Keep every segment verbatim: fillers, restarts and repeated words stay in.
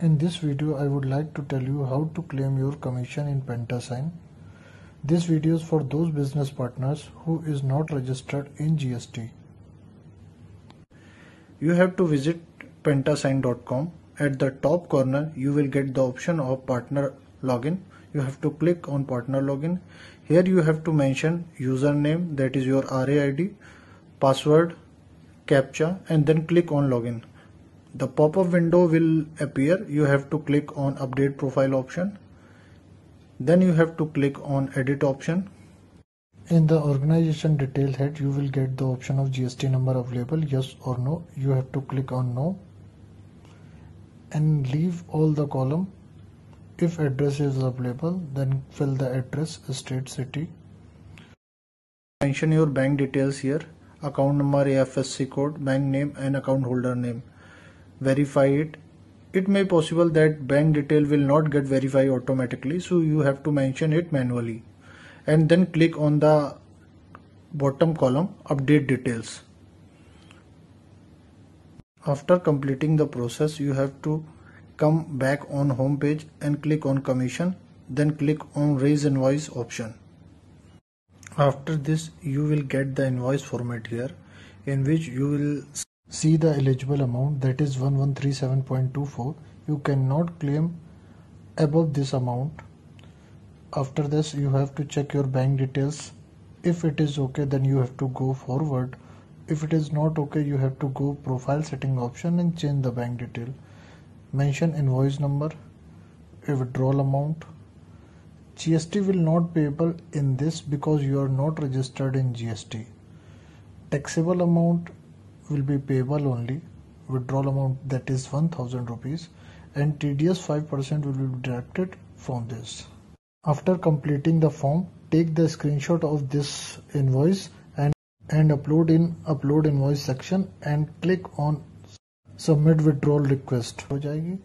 In this video, I would like to tell you how to claim your commission in Pantasign. This video is for those business partners who is not registered in G S T. You have to visit pantasign dot com. At the top corner, you will get the option of partner login. You have to click on partner login. Here you have to mention username, that is your R A I D, password, captcha, and then click on login. The pop-up window will appear. You have to click on update profile option. Then you have to click on edit option. In the organization detail head, you will get the option of G S T number available, yes or no. You have to click on no and leave all the column. If address is available, then fill the address, state, city. Mention your bank details here, account number, I F S C code, bank name and account holder name. Verify it. It may possible that bank detail will not get verified automatically, so you have to mention it manually. And then click on the bottom column, update details. After completing the process, you have to come back on home page and click on commission, then click on raise invoice option. After this, you will get the invoice format here, in which you will see the eligible amount, that is one thousand one hundred thirty-seven point two four. You cannot claim above this amount. After this, you have to check your bank details. If it is okay, then you have to go forward. If it is not okay, you have to go profile setting option and change the bank detail. Mention invoice number, withdrawal amount. G S T will not payable in this because you are not registered in G S T. Taxable amount will be payable only, withdrawal amount, that is one thousand rupees, and T D S five percent will be deducted from this. After completing the form, take the screenshot of this invoice and, and upload in upload invoice section and click on submit withdrawal request. हो जाएगी.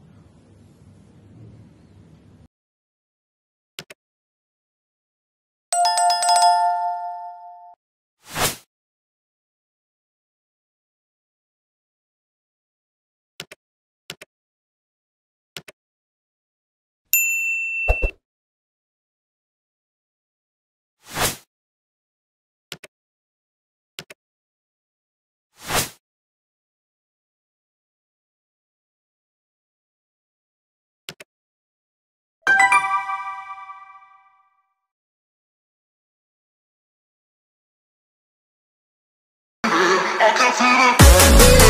I can feel the